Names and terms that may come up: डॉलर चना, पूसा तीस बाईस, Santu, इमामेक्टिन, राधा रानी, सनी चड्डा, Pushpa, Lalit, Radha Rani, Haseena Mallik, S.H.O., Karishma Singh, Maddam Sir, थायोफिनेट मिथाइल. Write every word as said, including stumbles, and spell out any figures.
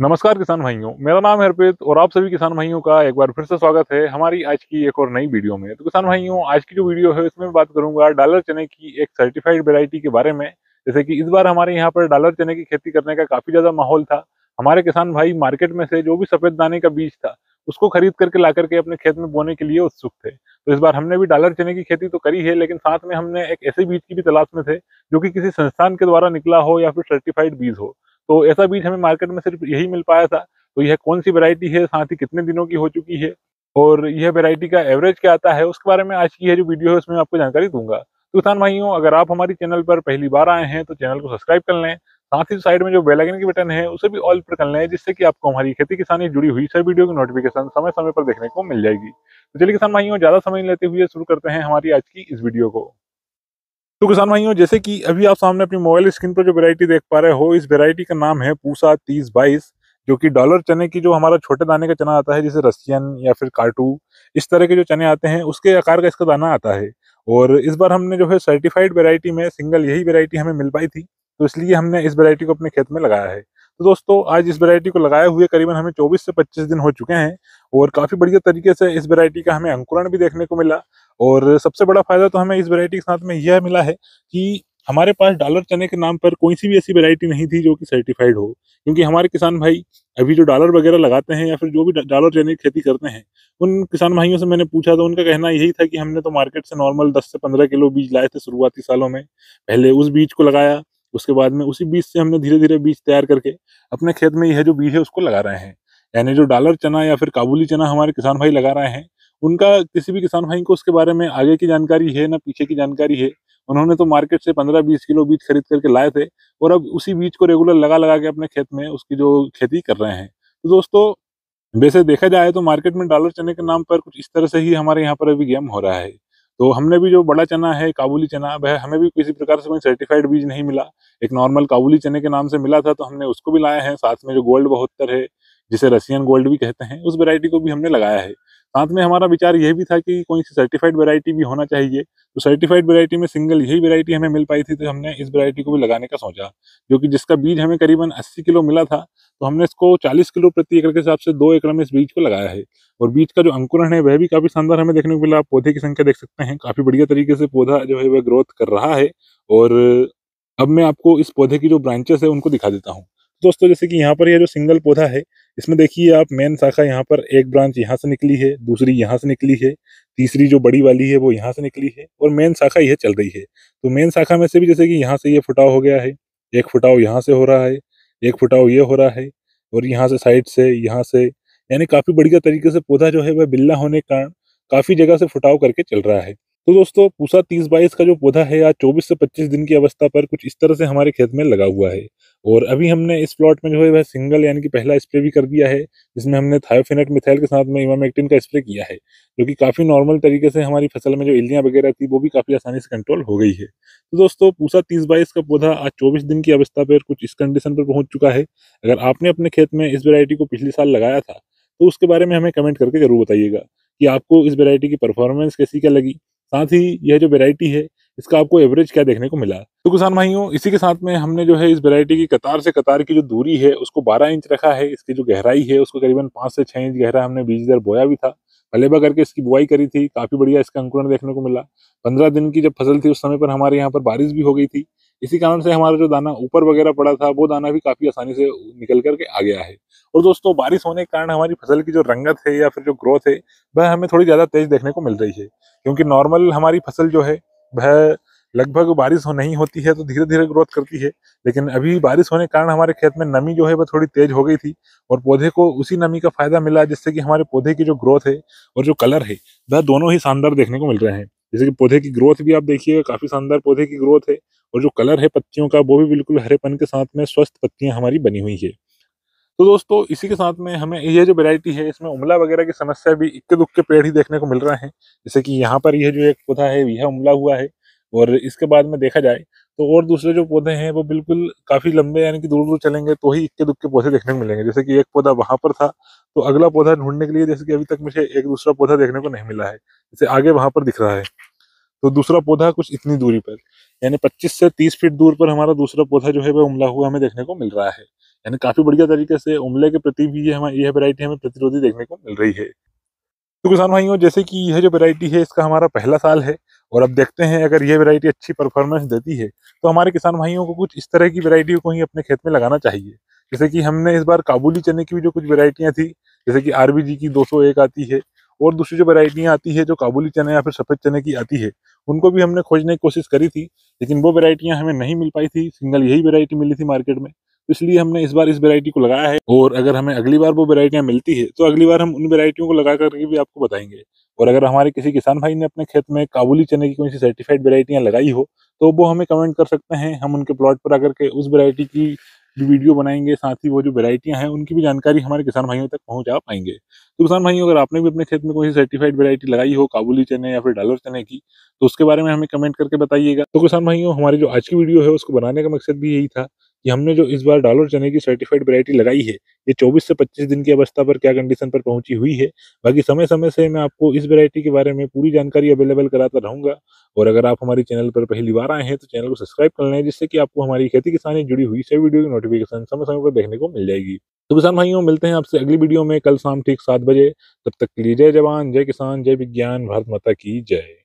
नमस्कार किसान भाइयों, मेरा नाम है हरप्रीत और आप सभी किसान भाइयों का एक बार फिर से स्वागत है हमारी आज की एक और नई वीडियो में। तो किसान भाइयों, आज की जो वीडियो है इसमें मैं बात करूंगा डॉलर चने की एक सर्टिफाइड वैरायटी के बारे में। जैसे कि इस बार हमारे यहाँ पर डॉलर चने की खेती करने का काफी ज्यादा माहौल था। हमारे किसान भाई मार्केट में से जो भी सफेद दाने का बीज था उसको खरीद करके ला करके अपने खेत में बोने के लिए उत्सुक थे। तो इस बार हमने भी डॉलर चने की खेती तो करी है, लेकिन साथ में हमने एक ऐसे बीज की भी तलाश में थे जो कि किसी संस्थान के द्वारा निकला हो या फिर सर्टिफाइड बीज हो। तो ऐसा बीज हमें मार्केट में सिर्फ यही मिल पाया था। तो यह कौन सी वैरायटी है, साथ ही कितने दिनों की हो चुकी है और यह वैरायटी का एवरेज क्या आता है, उसके बारे में आज की यह जो वीडियो है उसमें आपको जानकारी दूंगा। तो किसान भाइयों, अगर आप हमारी चैनल पर पहली बार आए हैं तो चैनल को सब्सक्राइब कर लें, साथ ही साइड में जो बेल आइकन की बटन है उसे भी ऑल पर कर लें, जिससे कि आपको हमारी खेती किसानी जुड़ी हुई सभी वीडियो की नोटिफिकेशन समय समय पर देखने को मिल जाएगी। तो चलिए किसान भाइयों, ज्यादा समय लेते हुए शुरू करते हैं हमारी आज की इस वीडियो को। तो किसान भाइयों, जैसे कि अभी आप सामने अपनी मोबाइल स्क्रीन पर जो वैरायटी देख पा रहे हो, इस वैरायटी का नाम है पूसा तीस बाईस, जो कि डॉलर चने की जो हमारा छोटे दाने का चना आता है, जैसे रशियन या फिर कार्टू इस तरह के जो चने आते हैं उसके आकार का इसका दाना आता है। और इस बार हमने जो है सर्टिफाइड वैरायटी में सिंगल यही वैरायटी हमें मिल पाई थी, तो इसलिए हमने इस वैरायटी को अपने खेत में लगाया है। तो दोस्तों, आज इस वैरायटी को लगाए हुए करीबन हमें चौबीस से पच्चीस दिन हो चुके हैं और काफ़ी बढ़िया तरीके से इस वैरायटी का हमें अंकुरण भी देखने को मिला। और सबसे बड़ा फायदा तो हमें इस वैरायटी के साथ में यह मिला है कि हमारे पास डॉलर चने के नाम पर कोई सी भी ऐसी वैरायटी नहीं थी जो कि सर्टिफाइड हो, क्योंकि हमारे किसान भाई अभी जो डॉलर वगैरह लगाते हैं या फिर जो भी डॉलर चने की खेती करते हैं उन किसान भाइयों से मैंने पूछा तो उनका कहना यही था कि हमने तो मार्केट से नॉर्मल दस से पंद्रह किलो बीज लाए थे शुरुआती सालों में। पहले उस बीज को लगाया, उसके बाद में उसी बीज से हमने धीरे धीरे बीज तैयार करके अपने खेत में यह जो बीज है उसको लगा रहे हैं। यानी जो डॉलर चना या फिर काबुली चना हमारे किसान भाई लगा रहे हैं, उनका किसी भी किसान भाई को उसके बारे में आगे की जानकारी है ना पीछे की जानकारी है। उन्होंने तो मार्केट से पंद्रह बीस किलो बीज खरीद करके लाए थे और अब उसी बीज को रेगुलर लगा लगा के अपने खेत में उसकी जो खेती कर रहे हैं। तो दोस्तों, वैसे देखा जाए तो मार्केट में डॉलर चने के नाम पर कुछ इस तरह से ही हमारे यहाँ पर अभी गेम हो रहा है। तो हमने भी जो बड़ा चना है काबुली चना, वह हमें भी किसी प्रकार से कोई सर्टिफाइड बीज नहीं मिला, एक नॉर्मल काबुली चने के नाम से मिला था तो हमने उसको भी लाया है। साथ में जो गोल्ड बहत्तर है, जिसे रशियन गोल्ड भी कहते हैं, उस वैरायटी को भी हमने लगाया है। साथ में हमारा विचार यह भी था कि कोई सी सर्टिफाइड वैरायटी भी होना चाहिए, तो सर्टिफाइड वैरायटी में सिंगल यही वैरायटी हमें मिल पाई थी, तो हमने इस वैरायटी को भी लगाने का सोचा, जो कि जिसका बीज हमें करीबन अस्सी किलो मिला था। तो हमने इसको चालीस किलो प्रति एकड़ के हिसाब से दो एकड़ में इस बीज को लगाया है और बीज का जो अंकुरण है वह भी काफ़ी शानदार हमें देखने को मिला। आप पौधे की संख्या देख सकते हैं, काफ़ी बढ़िया तरीके से पौधा जो है वह ग्रोथ कर रहा है। और अब मैं आपको इस पौधे की जो ब्रांचेस है उनको दिखा देता हूँ। दोस्तों, जैसे कि यहाँ पर यह जो सिंगल पौधा है इसमें देखिए आप, मेन शाखा यहाँ पर एक ब्रांच यहाँ से निकली है, दूसरी यहाँ से निकली है, तीसरी जो बड़ी वाली है वो यहाँ से निकली है और मेन शाखा यह चल रही है। तो मेन शाखा में से भी जैसे कि यहाँ से ये यह फुटाव हो गया है, एक फुटाव यहाँ से हो रहा है, एक फुटाव ये हो रहा है और यहाँ से साइड से यहाँ से, यानी काफ़ी बढ़िया तरीके से पौधा जो है वह बिल्ला होने के कारण काफ़ी जगह से फुटाव करके चल रहा है। तो दोस्तों, पूसा तीस बाईस का जो पौधा है आज चौबीस से पच्चीस दिन की अवस्था पर कुछ इस तरह से हमारे खेत में लगा हुआ है। और अभी हमने इस प्लॉट में जो है वह सिंगल यानी कि पहला स्प्रे भी कर दिया है, जिसमें हमने थायोफिनेट मिथाइल के साथ में इमामेक्टिन का स्प्रे किया है, जो कि काफ़ी नॉर्मल तरीके से हमारी फसल में जो इल्लियाँ वगैरह थी वो भी काफ़ी आसानी से कंट्रोल हो गई है। तो दोस्तों, पूसा तीस बाईस का पौधा आज चौबीस दिन की अवस्था पर कुछ इस कंडीशन पर पहुँच चुका है। अगर आपने अपने खेत में इस वैरायटी को पिछले साल लगाया था तो उसके बारे में हमें कमेंट करके ज़रूर बताइएगा कि आपको इस वैरायटी की परफॉर्मेंस कैसी क्या लगी, साथ ही यह जो वैरायटी है इसका आपको एवरेज क्या देखने को मिला। तो किसान भाइयों, इसी के साथ में हमने जो है इस वैरायटी की कतार से कतार की जो दूरी है उसको बारह इंच रखा है। इसकी जो गहराई है उसको करीबन पाँच से छः इंच गहरा हमने बीज दर बोया भी था, पलेबा करके इसकी बुआई करी थी, काफ़ी बढ़िया इसका अंकुरण देखने को मिला। पंद्रह दिन की जब फसल थी उस समय पर हमारे यहाँ पर बारिश भी हो गई थी, इसी कारण से हमारा जो दाना ऊपर वगैरह पड़ा था वो दाना भी काफ़ी आसानी से निकल करके आ गया है। और दोस्तों, बारिश होने के कारण हमारी फसल की जो रंगत है या फिर जो ग्रोथ है वह हमें थोड़ी ज़्यादा तेज़ देखने को मिल रही है, क्योंकि नॉर्मल हमारी फसल जो है वह लगभग बारिश हो नहीं होती है तो धीरे धीरे ग्रोथ करती है, लेकिन अभी बारिश होने के कारण हमारे खेत में नमी जो है वह थोड़ी तेज़ हो गई थी और पौधे को उसी नमी का फ़ायदा मिला, जिससे कि हमारे पौधे की जो ग्रोथ है और जो कलर है वह दोनों ही शानदार देखने को मिल रहे हैं। जैसे कि पौधे की ग्रोथ भी आप देखिएगा, काफ़ी शानदार पौधे की ग्रोथ है और जो कलर है पत्तियों का वो भी बिल्कुल हरेपन के साथ में स्वस्थ पत्तियां हमारी बनी हुई है। तो दोस्तों, इसी के साथ में हमें यह जो वैरायटी है इसमें उमला वगैरह की समस्या भी इक्के दुक्के पेड़ ही देखने को मिल रहे हैं। जैसे कि यहाँ पर यह जो एक पौधा है यह उमला हुआ है और इसके बाद में देखा जाए तो और दूसरे जो पौधे हैं वो बिल्कुल काफ़ी लंबे यानी कि दूर दूर चलेंगे तो ही इक्के दुक्के पौधे देखने को मिलेंगे। जैसे कि एक पौधा वहाँ पर था तो अगला पौधा ढूंढने के लिए, जैसे कि अभी तक मुझे एक दूसरा पौधा देखने को नहीं मिला है, जैसे आगे वहाँ पर दिख रहा है तो दूसरा पौधा कुछ इतनी दूरी पर, यानी पच्चीस से तीस फीट दूर पर हमारा दूसरा पौधा जो है वह उमला हुआ हमें देखने को मिल रहा है। यानी काफी बढ़िया तरीके से उमले के प्रति भी ये हमारी यह वैरायटी हमें प्रतिरोधी देखने को मिल रही है। तो किसान भाइयों, जैसे कि यह जो वैरायटी है इसका हमारा पहला साल है और अब देखते हैं अगर यह वैरायटी अच्छी परफॉर्मेंस देती है तो हमारे किसान भाइयों को कुछ इस तरह की वैरायटी को ही अपने खेत में लगाना चाहिए। जैसे कि हमने इस बार काबुली चने की भी जो कुछ वैरायटियाँ थी, जैसे कि आर बी जी की दो सौ एक आती है और दूसरी जो वैरायटियाँ आती है जो काबुली चने या फिर सफ़ेद चने की आती है, उनको भी हमने खोजने की कोशिश करी थी, लेकिन वो वैरायटियाँ हमें नहीं मिल पाई थी। सिंगल यही वैरायटी मिली थी मार्केट में, इसलिए हमने इस बार इस वैरायटी को लगाया है। और अगर हमें अगली बार वो वैरायटियाँ मिलती है तो अगली बार हम उन वैरायटियों को लगा करके भी आपको बताएंगे। और अगर हमारे किसी किसान भाई ने अपने खेत में काबुली चने की कोई सी सर्टिफाइड वैरायटियाँ लगाई हो तो वो हमें कमेंट कर सकते हैं, हम उनके प्लॉट पर आकर के उस वैरायटी की जो वीडियो बनाएंगे, साथ ही वो जो वैरायटियाँ हैं उनकी भी जानकारी हमारे किसान भाइयों तक पहुँचा पाएंगे। तो किसान भाइयों, अगर आपने भी अपने खेत में कोई सर्टिफाइड वैरायटी लगाई हो काबुली चने या फिर डालर चने की, तो उसके बारे में हमें कमेंट करके बताइएगा। तो किसान भाइयों, हमारी जो आज की वीडियो है उसको बनाने का मकसद भी यही था कि हमने जो इस बार डालर चने की सर्टिफाइड वैरायटी लगाई है ये चौबीस से पच्चीस दिन की अवस्था पर क्या कंडीशन पर पहुंची हुई है। बाकी समय समय से मैं आपको इस वैरायटी के बारे में पूरी जानकारी अवेलेबल कराता रहूंगा। और अगर आप हमारे चैनल पर पहली बार आए हैं तो चैनल को सब्सक्राइब कर लें, जिससे कि आपको हमारी खेती किसानी जुड़ी हुई सभी वीडियो की नोटिफिकेशन समय समय पर देखने को मिल जाएगी। तो किसान भाइयों, मिलते हैं आपसे अगली वीडियो में कल शाम ठीक सात बजे। तब तक के लिए जय जवान, जय किसान, जय विज्ञान, भारत माता की जय।